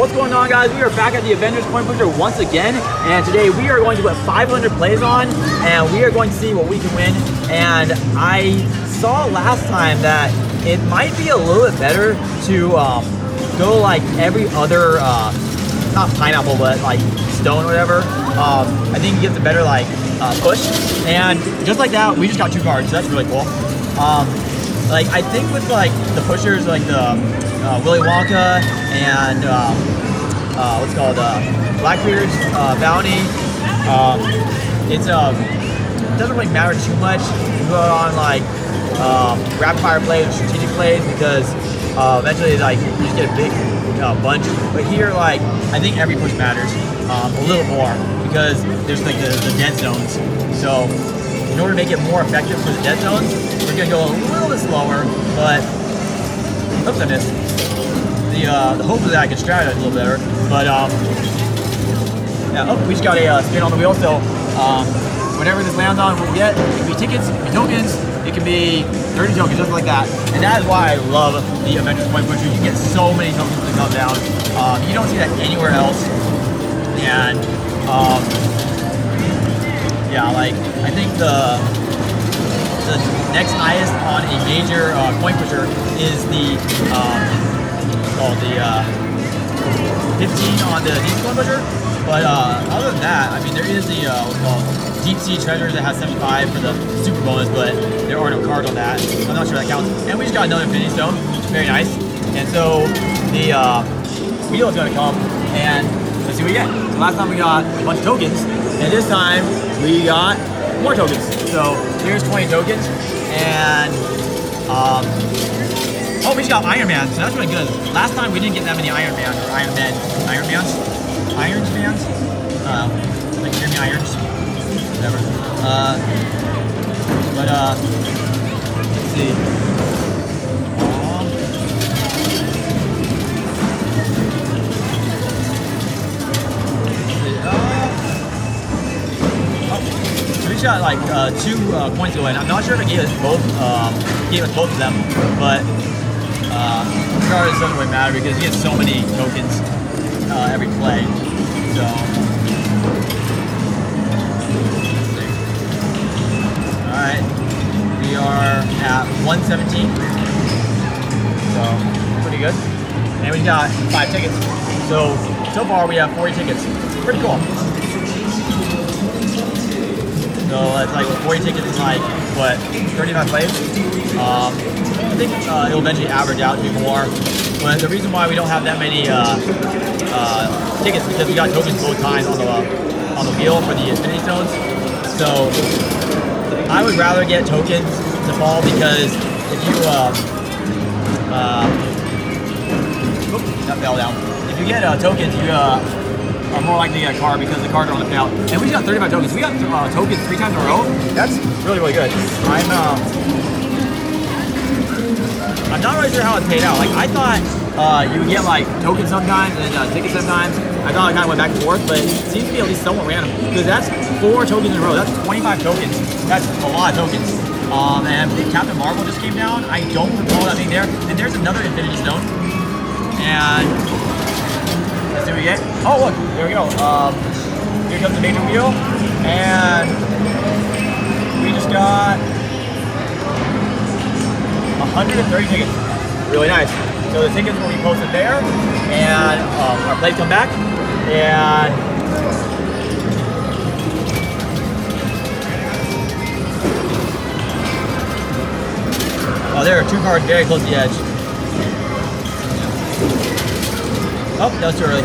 What's going on, guys? We are back at the Avengers Coin Pusher once again, and today we are going to put 500 plays on, and we are going to see what we can win. And I saw last time that it might be a little bit better to go like every other, not pineapple, but like stone or whatever. I think it gives a better like push. And just like that, we just got 2 cards, so that's really cool. Like, I think with like the pushers, like the Willy Wonka and what's it called, Blackbeard's Bounty, it doesn't really matter too much. You go on like rapid fire plays, strategic plays, because eventually like you just get a big bunch. But here, like, I think every push matters a little more because there's like the dead zones. So in order to make it more effective for the dead zones, we're gonna go a little bit slower, but oops, I missed. Hopefully I can strategize a little better, but yeah, oh, we just got a spin on the wheel, so whatever this lands on, we'll get. It can be tickets, it can be tokens, it can be 30 tokens, something like that. And that is why I love the Avengers Coin Pusher. You get so many tokens to come down. You don't see that anywhere else, and yeah, like, I think the next highest on a major coin pusher is the, the 15 on the deep sea coin pusher. But other than that, I mean, there is the deep sea treasures that has 75 for the super bonus, but there are no cards on that. I'm not sure that counts. And we just got another infinity stone, which is very nice. And so the wheel is gonna come, and let's see what we get. So last time we got a bunch of tokens, and this time we got more tokens. So here's 20 tokens, and oh, we just got Iron Man, so that's really good. Last time we didn't get that many Iron Man or Iron Men. Iron Mans? Iron Mans? Like Jeremy Irons? Whatever. But let's see. We shot like 2 coins away. I'm not sure if it gave us both of them, but regardless, it doesn't really matter because you get so many tokens every play. So all right, we are at 117, so pretty good. And we got 5 tickets. So far we have 40 tickets. Pretty cool. So it's like 40 tickets is like, what, 35 plays? I think it'll eventually average out to be more. But the reason why we don't have that many tickets is because we got tokens both times on the wheel for the infinity stones. So I would rather get tokens to fall, because if you oops, that fell down. If you get tokens, you are more likely to get a card because the cards are on the payout. And we just got 35 tokens. We got tokens 3 times in a row. That's really, really good. I'm not really sure how it's paid out. Like, I thought you would get like tokens sometimes and tickets sometimes. I thought it kind of went back and forth, but it seems to be at least somewhat random. Because that's 4 tokens in a row. That's 25 tokens. That's a lot of tokens. And Captain Marvel just came down. I don't recall that being there. And there's another Infinity Stone. And did we get? Oh, look, there we go. Here comes the major wheel, and we just got 130 tickets. Really nice. So the tickets will be posted there, and our plays come back, and oh, there are 2 cards very close to the edge. Oh, that was too early.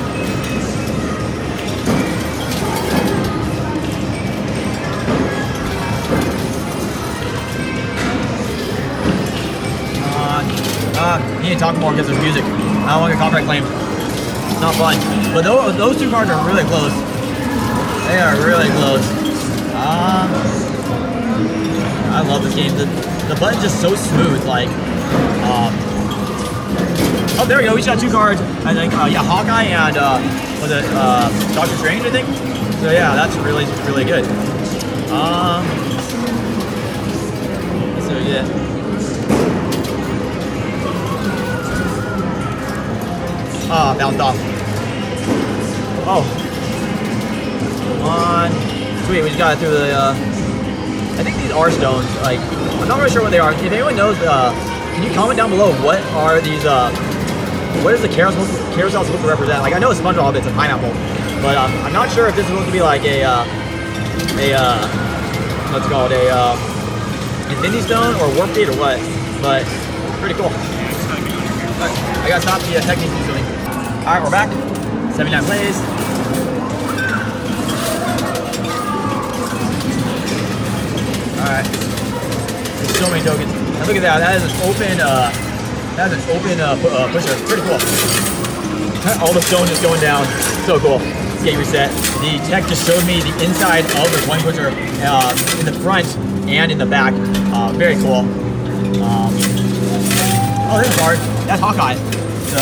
You need to talk more because there's music. I don't want your copyright claim. Not fun. But those 2 cards are really close. They are really close. I love this game. The button's just so smooth. Like, oh, there we go. We just got 2 cards. I think, yeah, Hawkeye and was it Doctor Strange? I think. So yeah, that's really, really good. So yeah. Bounced off. Oh. Come on. Sweet, we just got it through the, I think these are stones. Like, I'm not really sure what they are. If anyone knows, can you comment down below what are these, what is the carousel supposed to represent? Like, I know it's SpongeBob, it's a pineapple, but I'm not sure if this is supposed to be like a, what's it called, a, Infinity Stone or Warp Gate or what, but pretty cool. Right, I gotta stop the technique usually. Alright, we're back. 79 plays. Alright. There's so many tokens. And look at that, that is an open pusher. Pretty cool. All the stones just going down. So cool. Gate reset. The tech just showed me the inside of the coin pusher in the front and in the back. Very cool. Oh, there's a card. That's Hawkeye. So,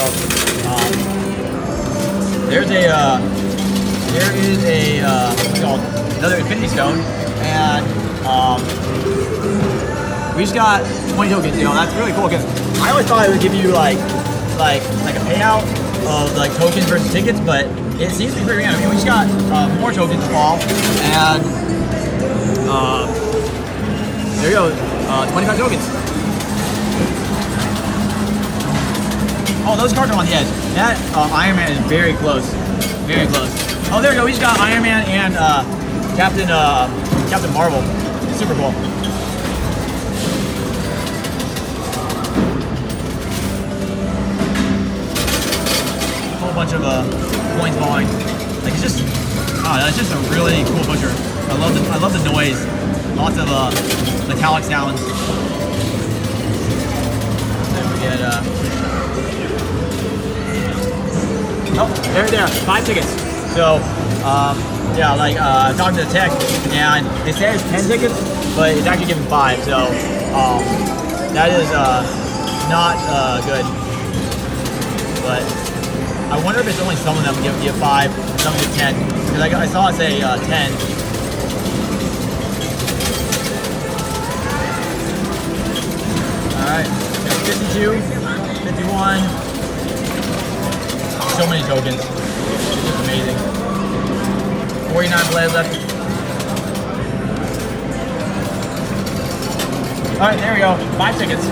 what's it called? Another Infinity Stone. And, we just got 20 tokens, you know, that's really cool because I always thought it would give you like a payout of like tokens versus tickets, but it seems to be pretty random. I mean, we just got more tokens to fall, and, there you go, 25 tokens. Oh, those cards are on the edge. That Iron Man is very close. Very close. Oh, there we go. We just got Iron Man and Captain Marvel. Super cool. A whole bunch of coins falling. Like, it's just, oh, that's just a really cool pusher. I love the noise. Lots of metallic sounds. Then we get, oh, there, 5 tickets. So, yeah, like, talking to the tech, and it says 10 tickets, but it's actually giving 5, so, that is, not, good. But, I wonder if it's only some of them give 5, and some give 10, because I saw it say, 10. Alright, 52, 51. So many tokens. It's just amazing. 49 blades left. Alright, there we go. 5 tickets.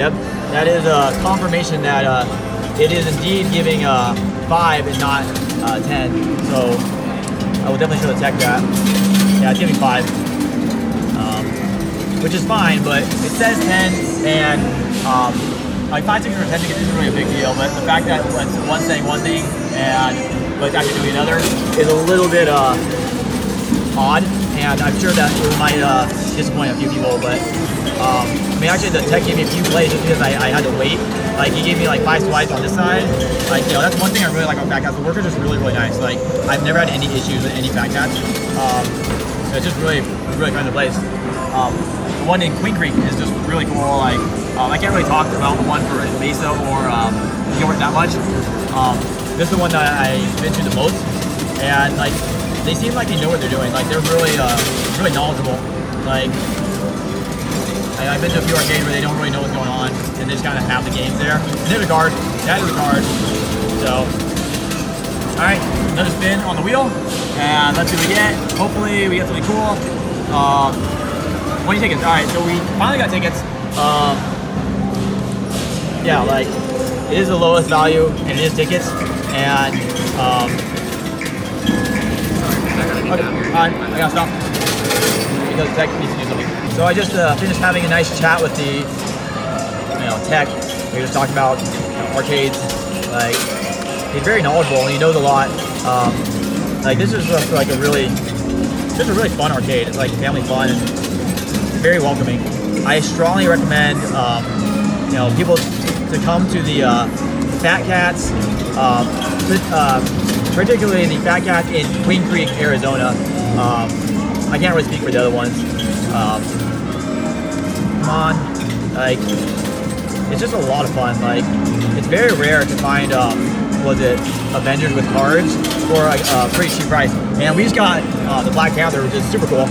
Yep. That is a confirmation that it is indeed giving 5 and not 10. So I will definitely show the tech that. Yeah, it's giving 5. Which is fine, but it says 10 and like 5 tickets or 10 tickets isn't really a big deal, but the fact that it's one thing, and but it's actually doing another is a little bit odd, and I'm sure that it might disappoint a few people, but I mean, actually the tech gave me a few plays just because I had to wait. Like, he gave me like 5 swipes on this side. Like, you know, that's one thing I really like about Fat Cats. The work is just really, really nice. Like, I've never had any issues with any Fat Cats. So it's just really, really kind of place. The one in Queen Creek is just really cool. Like, I can't really talk about the one for Mesa or Gilbert that much. This is the one that I've been to the most, and like they seem like they know what they're doing. Like, they're really, really knowledgeable. Like, I've been to a few arcades where they don't really know what's going on, and they just kind of have the games there. And there's a card. That is a card. So, all right, another spin on the wheel, and let's see what we get. Hopefully, we get something cool. 20 tickets. All right, so we finally got tickets. Yeah, like, it is the lowest value, and it is tickets, and, I gotta stop, because the tech needs to do something. So I just finished having a nice chat with the, you know, tech. We were just talking about, you know, arcades. Like, he's very knowledgeable, and he knows a lot. Like, this is just like a really, this is a really fun arcade. It's like family fun, and very welcoming. I strongly recommend, you know, people to come to the Fat Cats, particularly the Fat Cats in Queen Creek, Arizona. I can't really speak for the other ones. Come on, like, it's just a lot of fun. Like, it's very rare to find, Avengers with cards for a pretty cheap price. And we just got the Black Panther, which is super cool.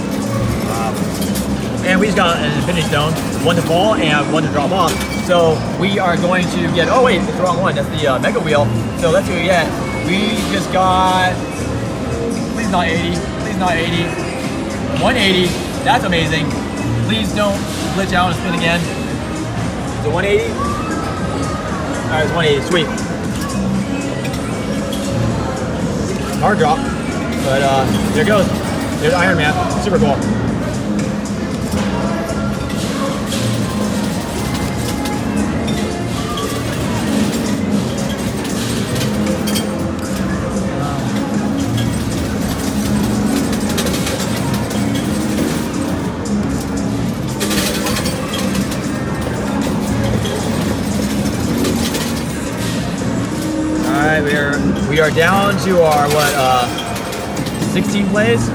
And we just got an Infinity Stone, one to fall and one to drop off. So we are going to get, oh wait, it's the wrong one, that's the Mega Wheel. So let's see what we get. We just got, please not 80, please not 80, 180, that's amazing. Please don't glitch out and spin again. Is it 180? All right, it's 180, sweet. Hard drop, but there it goes. There's Iron Man, super cool. We are down to our, what, 16 plays?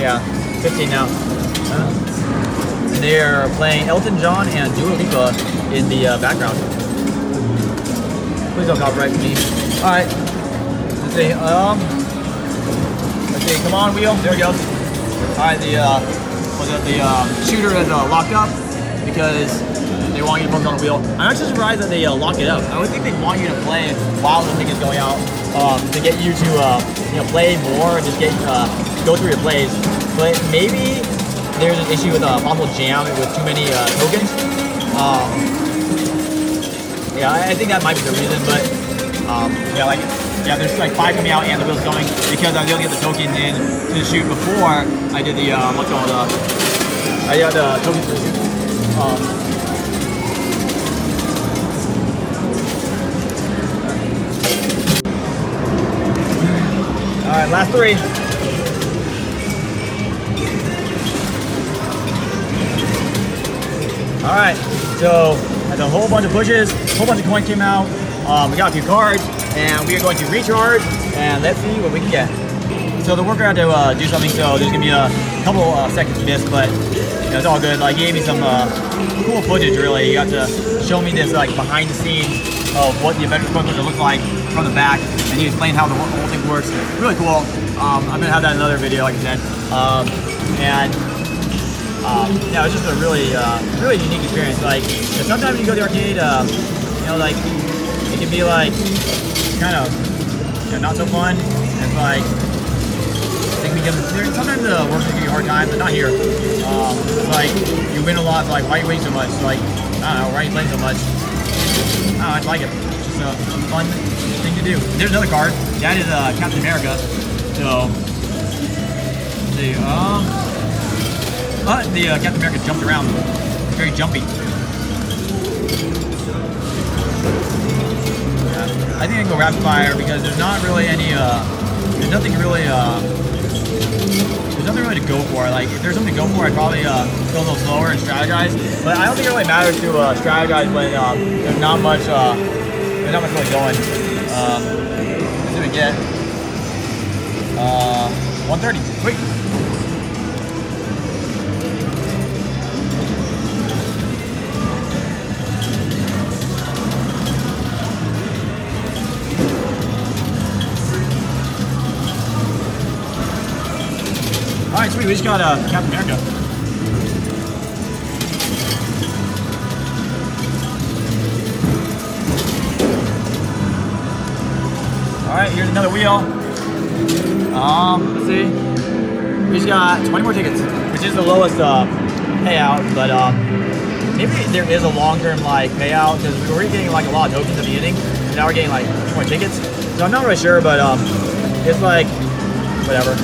Yeah, 15 now. And they are playing Elton John and Dua Lipa in the background. Please don't copyright me. Alright. Let's see, let's see, come on, wheel. There we go. Alright, the shooter is locked up because they want you to focus on the wheel. I'm actually surprised that they lock it up. I would think they want you to play while the thing is going out. To get you to you know, play more and just get go through your plays, but maybe there's an issue with a possible jam with too many tokens. Yeah, I think that might be the reason. But yeah, like there's like 5 coming out and the wheel's going because I was able to get the tokens in to the shoot before I did the what's called I got the tokens for the shoot. All right, last 3. All right, so had a whole bunch of pushes, a whole bunch of coins came out. We got a few cards, and we are going to recharge, and let's see what we can get. So the worker had to do something, so there's gonna be a couple seconds missed, but you know, it's all good. Like, he gave me some cool footage, really. He got to show me this like behind the scenes of what the Avengers Coin Pusher looks like from the back, and he explained how the whole thing works. Really cool. I'm gonna have that in another video, like I said. Yeah, it was just a really, really unique experience. Like, sometimes when you go to the arcade, you know, like it can be like kind of not so fun. It's like sometimes the workers give you a hard time, but not here. It's like you win a lot, but like why are you waiting so much? Like I don't know, why are you playing so much? I like it. It's just a fun thing to do. There's another card. That is Captain America. So, let's see. The Captain America jumped around. It's very jumpy. Yeah. I think I can go rapid fire because there's not really any. There's nothing really. There's nothing really to go for. Like, if there's something to go for, I'd probably go a little slower and strategize. But I don't think it really matters to strategize when there's not much really going. Let's see what we get. 130. Quick. Alright, sweet, we just got Captain America. Alright, here's another wheel. Let's see. We just got 20 more tickets, which is the lowest payout, but maybe there is a long-term like payout, because we were getting like a lot of tokens at the beginning, and now we're getting like 20 more tickets. So I'm not really sure, but it's like, whatever.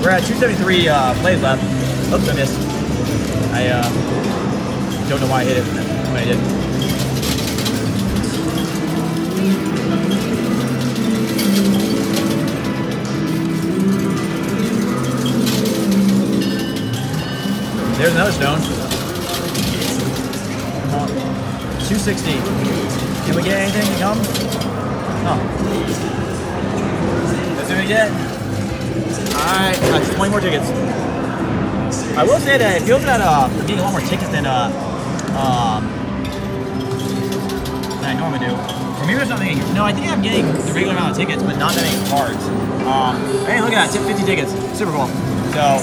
We're at 273 plays left. Oops, I missed. I don't know why I hit it when I did. There's another stone. 260. Can we get anything to come? No. That's what we get. Alright, just 20 more tickets. I will say that it feels that I'm getting a lot more tickets than I normally do. Or maybe there's something. No, I think I'm getting the regular amount of tickets, but not that many cards. Hey, look at that, 50 tickets. Super cool. So,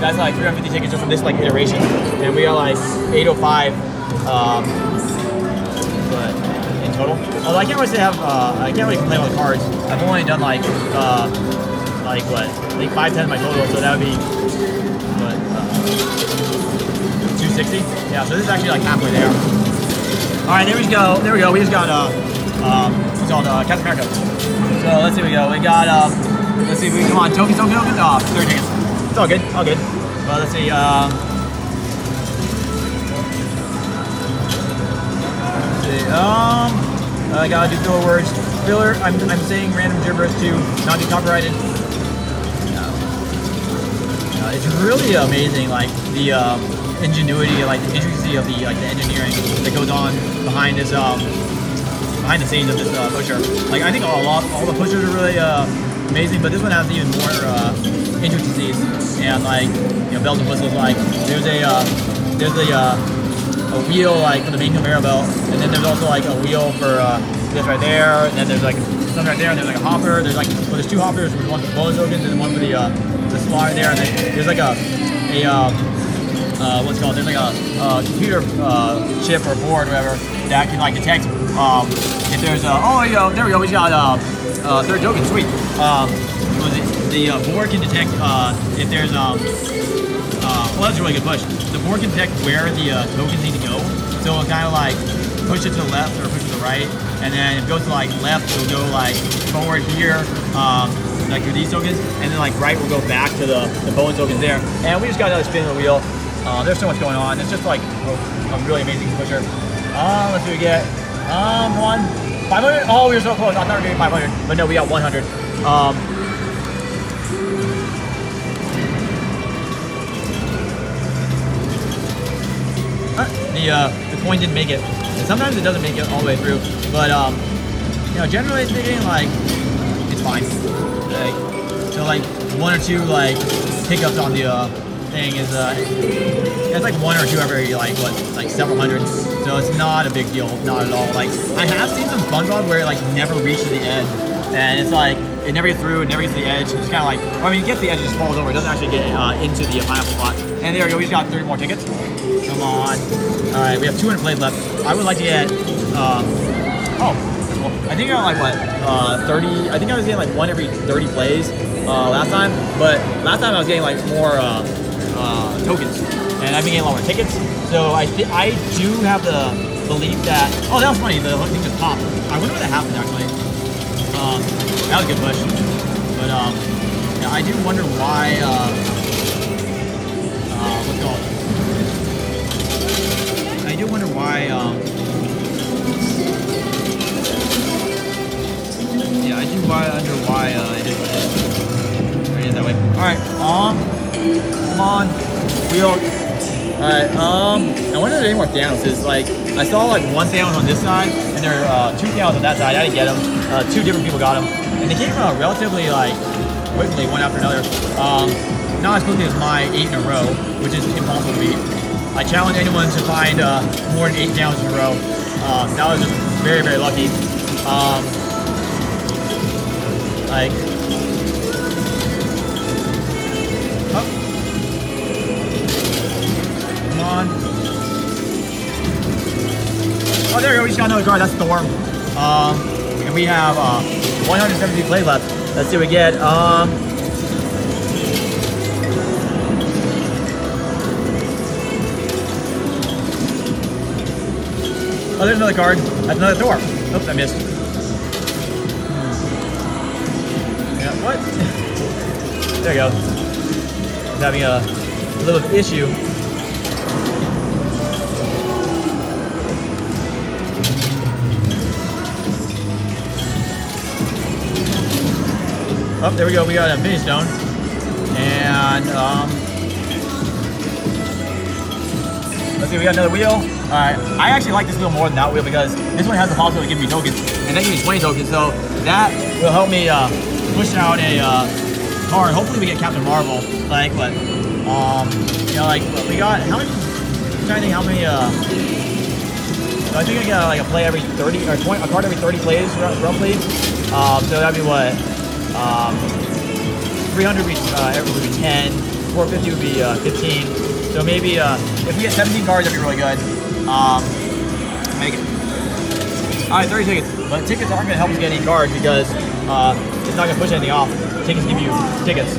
that's like 350 tickets just from this like iteration. And we got like 805. But in total. Although I can't really have, I can't really play with the cards. I've only done like what, like 5/10 of my total, so that would be what, 260. Yeah, so this is actually like halfway there. All right, there we go. There we go. We just got it's called Captain America. So let's see what we got. We got let's see if we come on tokens. Oh, 30 tickets. It's all good. All good. Well, let's see. I gotta do filler words. Filler, I'm saying random gibberish to not be copyrighted. It's really amazing, like, the ingenuity, like, the intricacy of the, like, the engineering that goes on behind this, behind the scenes of this pusher. Like, I think all the pushers are really amazing, but this one has even more intricacies. And, like, you know, bells and whistles, like, there's a wheel, like, for the main conveyor belt, and then there's also, like, a wheel for this right there, and then there's, like, something right there, and there's, like, a hopper. There's, like, well, there's two hoppers, there's one for bonus tokens, and one for the slot there, and then there's, like, what's it called? There's, like, a computer chip or board, or whatever, that can, like, detect if there's a, oh, you know, there we go, we got third token, sweet. The board can detect if there's, well, that's a really good push. The board can detect where the tokens need to go, so it'll kind of like push it to the left or push it to the right, and then if it goes to like left, it'll go like forward here, like through these tokens, and then like right will go back to the bonus tokens there. And we just got another spin of the wheel. There's so much going on. It's just like a really amazing pusher. Let's see what we get. 500? Oh, we were so close. I thought we were getting 500, but no, we got 100. The coin didn't make it. And sometimes it doesn't make it all the way through, but you know, generally speaking, like it's fine. Like, so like one or two like hiccups on the thing is it's like one or two every like what, like several hundred. So it's not a big deal, not at all. Like I have seen some SpongeBob where it like never reaches the edge, and it's like it never gets through, it never gets to the edge. It's kind of like, well, I mean, it gets to the edge, it just falls over. It doesn't actually get into the pineapple spot. And there we go. We just got 30 more tickets. Come on. All right, we have 200 plays left. I would like to get, I think I got like what, 30, I think I was getting like one every 30 plays last time, but last time I was getting like more tokens, and I've been getting a lot more tickets. So I do have the belief that, oh, that was funny, the thing just popped. I wonder what that happened actually. That was a good push, but yeah, I do wonder why, what's it called? I do wonder why, yeah, I do wonder why I did that way. Alright, come on, wheel. Alright, I wonder if there's any more downses. Like, I saw like one down on this side, and there are two downs on that side. I didn't get them. Two different people got them. And they came out relatively, like, quickly, one after another. Not as quickly as my 8 in a row, which is impossible to beat. I challenge anyone to find more than 8 downs in a row. That was just very, very lucky. Like, oh. Come on. Oh, there we go. We just got another card. That's Storm. And we have 170 plays left. Let's see what we get. Oh, there's another card. That's another door. Oops, I missed. Yeah, what? There you go. He's having a little issue. Oh, there we go. We got a mini stone. And, let's see, we got another wheel. Alright, I actually like this wheel more than that wheel because this one has the possibility to give me tokens, and that gives me 20 tokens, so that will help me push out a card. Hopefully we get Captain Marvel, like what, you know, like what we got, how many, I'm trying to think how many, I think I got like a play every 30, or 20, a card every 30 plays, roughly, so that'd be what, 300 would be, every would be 10, 450 would be 15, so maybe, if we get 17 cards that'd be really good. Make it. All right, 30 tickets. But tickets aren't going to help us get any cards because it's not going to push anything off. Tickets give you tickets.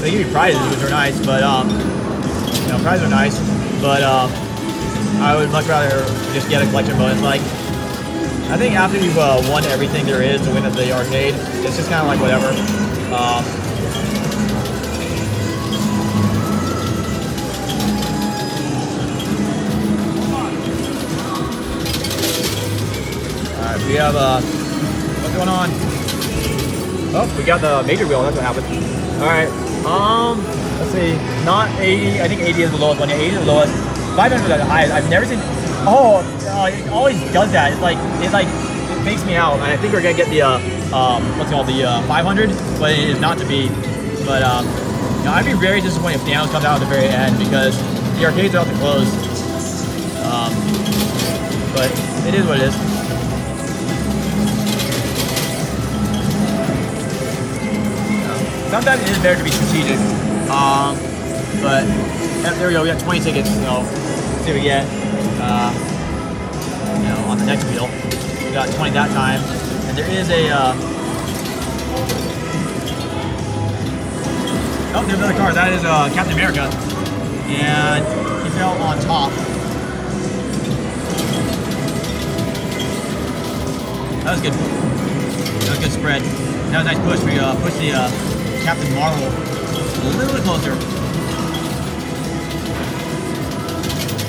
They give you prizes, which are nice, but you know, prizes are nice, but I would much rather just get a collection bonus. Like, I think after you've won everything there is to win at the arcade, it's just kind of like whatever. Alright, we have, what's going on? Oh, we got the major wheel, that's what happened. Alright, let's see, not 80, I think 80 is the lowest one, yeah, 80 is the lowest. 500 is the highest, I've never seen, oh, it always does that, it's like, it fakes me out, and I think we're gonna get the, what's it called, the 500, but it is not to be, but, you know, I'd be very disappointed if Daniel comes out at the very end, because the arcades are about to close, but it is what it is. Sometimes it is better to be strategic, but there we go, we got 20 tickets, so let's see what we get, you know, on the next wheel, we got 20 that time, and there is a, oh, there's another car, that is Captain America, and he fell on top. That was a good spread, that was a nice push, we pushed the, Captain Marvel a little bit closer. I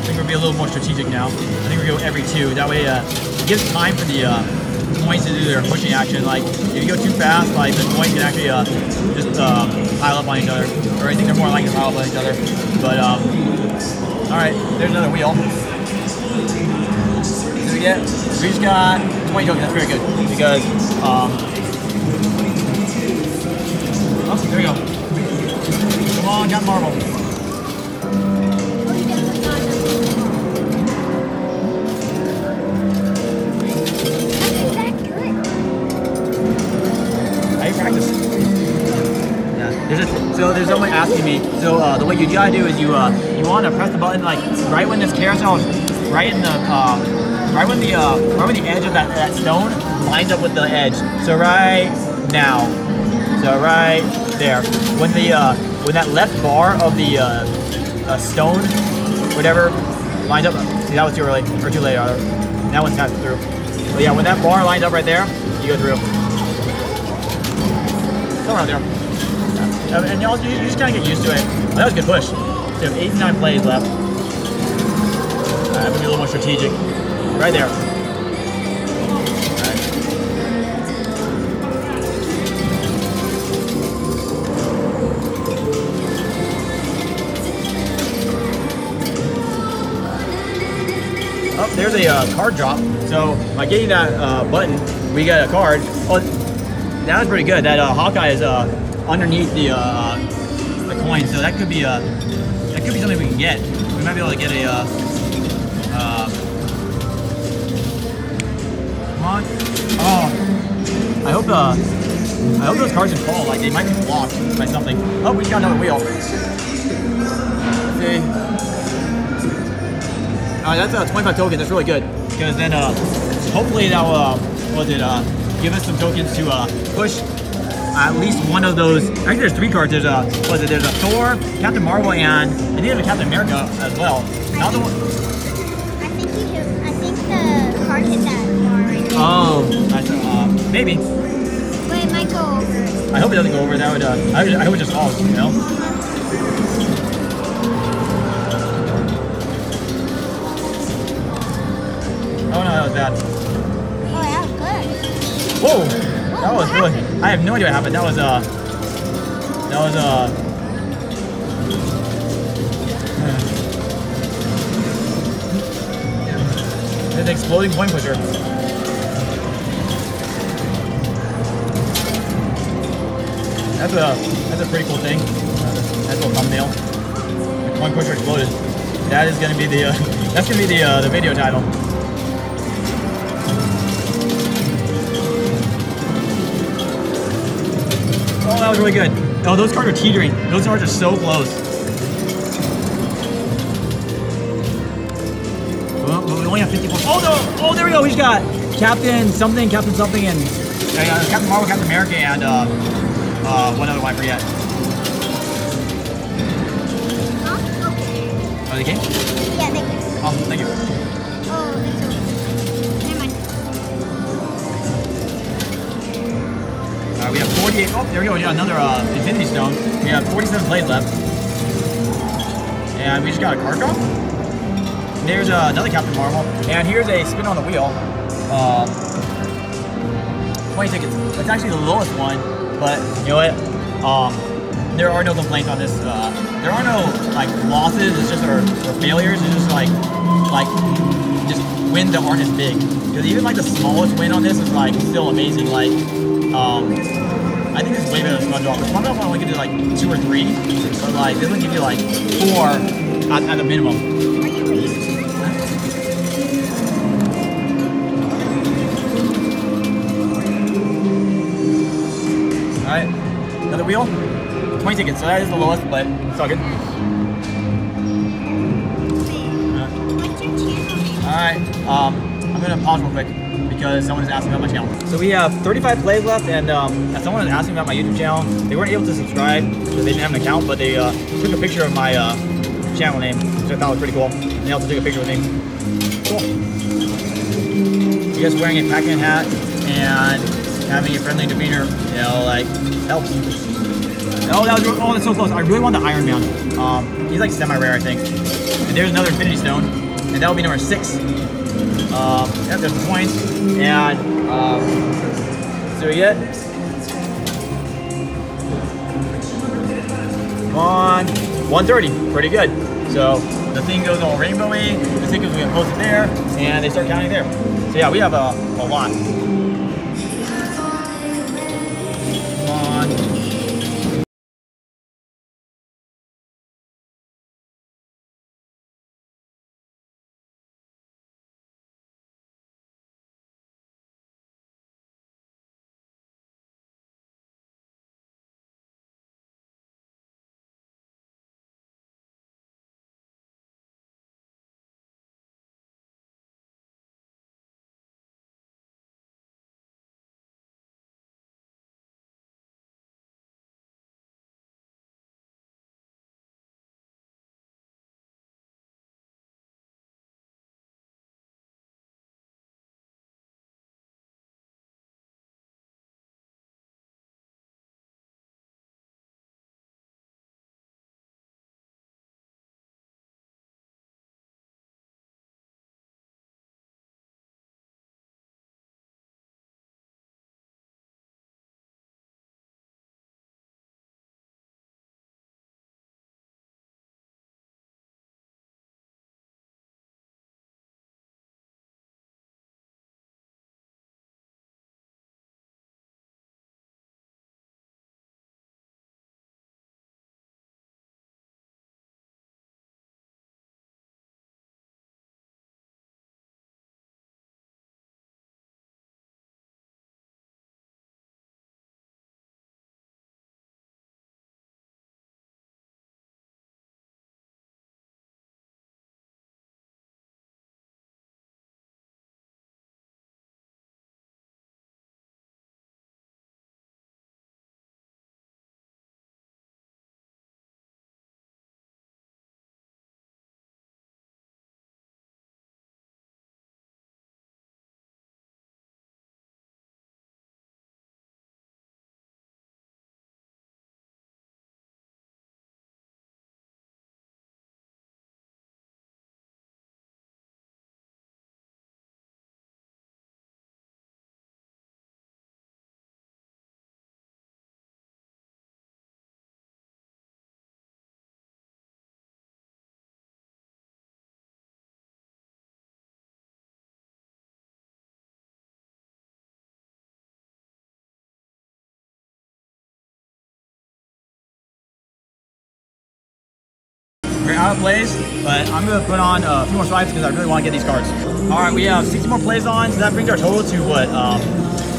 think we'll be a little more strategic now. I think we go every two. That way, it gives time for the points to do their pushing action. Like if you go too fast, like the points can actually just pile up on each other, or I think they're more likely to pile up on each other. But all right, there's another wheel. What do we get? We just got 20 tokens. That's very good because. Oh, there we go. Come on, got Marvel. I practice. Yeah. So there's someone asking me. So the way you gotta do is you want to press the button like right when this carousel is right in the right when the edge of that stone lines up with the edge. So right now. So right there, when the when that left bar of the stone, whatever, lines up. See, that was too early or too late. Either. That one's not through. But yeah, when that bar lines up right there, you go through. Somewhere out there. Yeah. And y'all, you just kind of get used to it. Well, that was a good push. So we have 89 plays left. I'm gonna be a little more strategic. Right there. There's a card drop. So by getting that button, we got a card. Oh, that was pretty good. That Hawkeye is underneath the coin, so that could be something we can get. We might be able to get a. Come on. Oh, I hope those cards didn't fall. Like they might be blocked by something. Oh, we got another wheel. Let's see. That's 25 tokens, that's really good. Because then, hopefully that will, give us some tokens to, push at least one of those. Actually, there's three cards. There's a, there's a Thor, Captain Marvel, and I think there's a Captain America as well. I think the card hit that bar right there. Oh, that's, maybe. But it might go over. I hope it doesn't go over. That would, I hope it just falls, you know? Oh no, that was bad. Oh, that was good. Whoa, that was really. I have no idea what happened. An exploding coin pusher. That's a pretty cool thing. That's a thumbnail. The coin pusher exploded. That is gonna be the that's gonna be the video title. Oh, that was really good. Oh, those cards are teetering. Those cards are so close. Well, we only have 50 people. Oh no! Oh, there we go. He's got Captain something, and Captain Marvel, Captain America, and what other one? I forget. Oh, they came? Yeah, they came. Awesome, thank you. Oh, they don't. Never mind. Alright, we have 48. Oh, there we go. Yeah, another Infinity Stone. We have 47 blades left. And we just got a card draw. There's another Captain Marvel. And here's a spin on the wheel. 20 tickets. That's actually the lowest one. But you know what? There are no complaints on this. There are no like losses. It's just or failures. It's just like just wins that aren't as big. Because even like the smallest win on this is like still amazing. Like I think this is way better than Smudge Off. Smudge Off only gives you like 2 or 3, but like this will give you like 4 at the minimum. Alright, another wheel. 20 tickets, so that is the lowest, but it's all good. Alright, I'm going to pause real quick, because someone is asking about my channel. So we have 35 plays left, and someone was asking about my YouTube channel. They weren't able to subscribe, so they didn't have an account, but they took a picture of my channel name, which I thought was pretty cool. And they also took a picture with me. Cool. I guess wearing a Pac-Man hat and having a friendly demeanor, you know, like, helps. Oh, that was, oh, that's so close. I really want the Iron Man. He's like semi-rare, I think. And there's another Infinity Stone, and that would be number 6. That's the point, and so we get on 130, pretty good. So the thing goes all rainbowy, the thing goes, we can post it there, and they start counting there. So yeah, we have a lot. Come on. Out of plays, but I'm gonna put on a few more swipes because I really want to get these cards. All right, we have 60 more plays on, so that brings our total to what I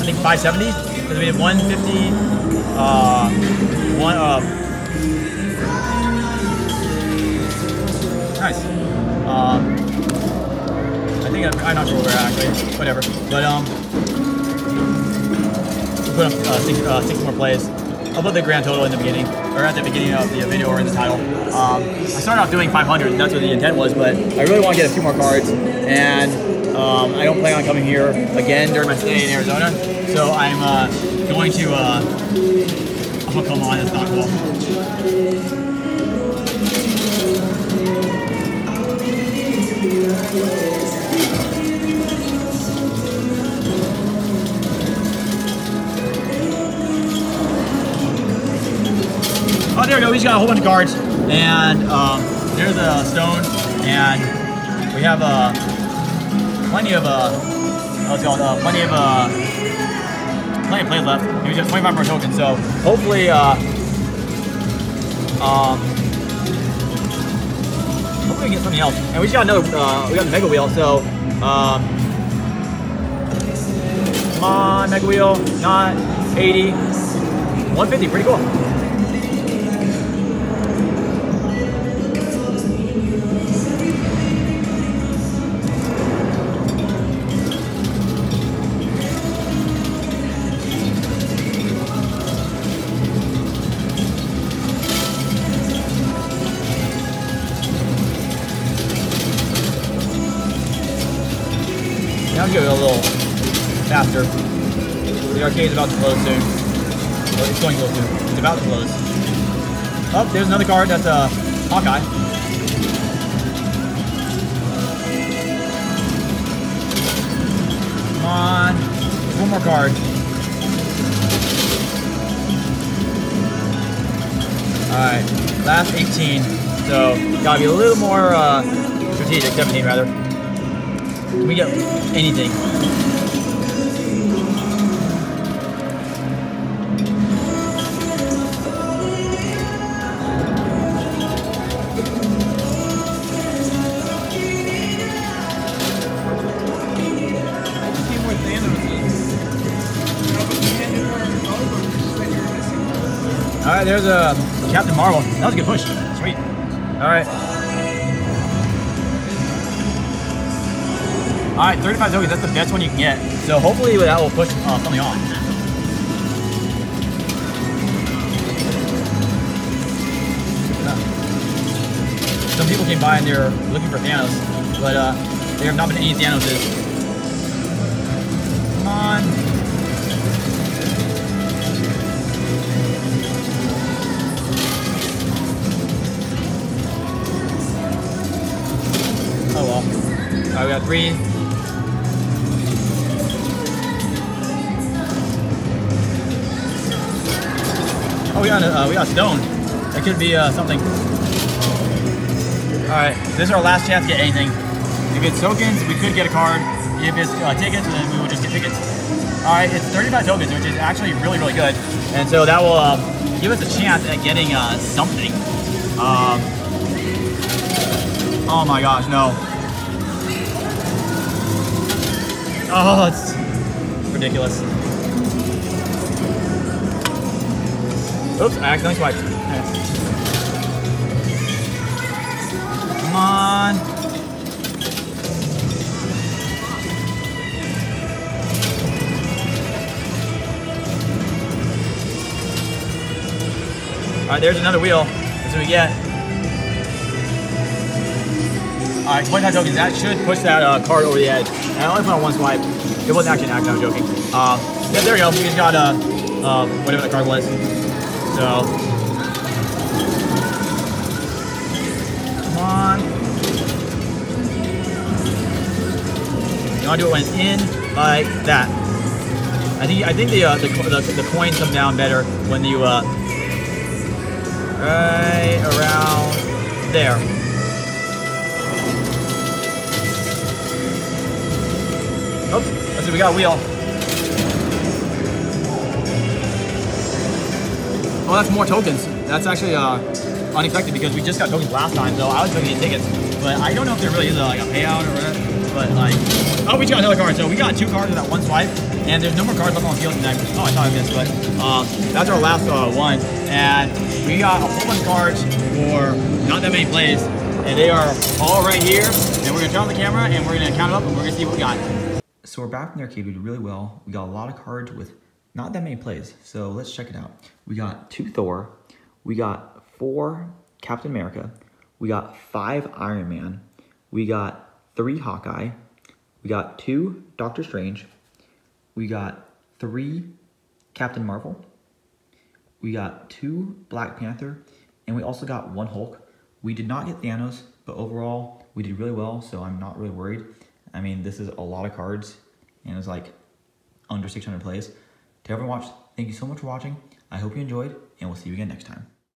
think 570 because we did 150, nice. I think I'm not sure where actually. Whatever. But put up six more plays. I'll put the grand total in the beginning, or at the beginning of the video or in the title. I started off doing 500, and that's what the intent was, but I really want to get a few more cards, and I don't plan on coming here again during my stay in Arizona, so I'm going to, oh come on, that's not cool. Oh, there we go, we just got a whole bunch of cards, and there's a stone, and we have plenty of, plenty of plays left, and we just have 25 more tokens, so hopefully, hopefully we can get something else. And we just got another, we got the Mega Wheel, so, come on, Mega Wheel, not 80, 150, pretty cool. I'll give it a little faster. The arcade's about to close soon. Well, it's going to close soon. It's about to close. Oh, there's another card. That's a Hawkeye. Come on. One more card. Alright. Last 18. So, gotta be a little more strategic. 17, rather. Can we get anything? Alright, there's a Captain Marvel. That was a good push. Sweet. Alright. Alright, 35 tokens, that's the best one you can get. So hopefully that will push something on. Some people came by and they're looking for Thanos, but there have not been any Thanoses. Come on. Oh well. Alright, we got three. Oh, we got stone. That could be something. Alright, this is our last chance to get anything. If it's tokens, we could get a card. If it's tickets, then we will just get tickets. Alright, it's 35 tokens, which is actually really, really good. And so that will give us a chance at getting something. Oh my gosh, no. Oh, it's ridiculous. Oops, I accidentally swiped. Come on. Alright, there's another wheel. That's what we get. Alright, 25 tokens. That should push that card over the edge. And I only put on one swipe. It wasn't actually an act, I'm joking. Yeah, there we go. We just got whatever the card was. So, come on. You want to do it when it's in like that. I think the coins come down better when you right around there. Oops, let's see, we got a wheel. Oh, that's more tokens. That's actually unexpected because we just got tokens last time, so I was going to get tickets. But I don't know if there really is like a payout or whatever. But like, oh, we just got another card. So we got two cards with that one swipe, and there's no more cards left on the field tonight. Oh, I thought I missed, but that's our last one. And we got a whole bunch of cards for not that many plays. and they are all right here. And we're gonna turn on the camera and we're gonna count them up and we're gonna see what we got. So we're back from the arcade, we did really well. We got a lot of cards with not that many plays. So let's check it out. We got 2 Thor, we got 4 Captain America, we got 5 Iron Man, we got 3 Hawkeye, we got 2 Doctor Strange, we got 3 Captain Marvel, we got 2 Black Panther, and we also got 1 Hulk. We did not get Thanos, but overall we did really well, so I'm not really worried. I mean, this is a lot of cards, and it's like under 600 plays. To everyone watched, thank you so much for watching. I hope you enjoyed, and we'll see you again next time.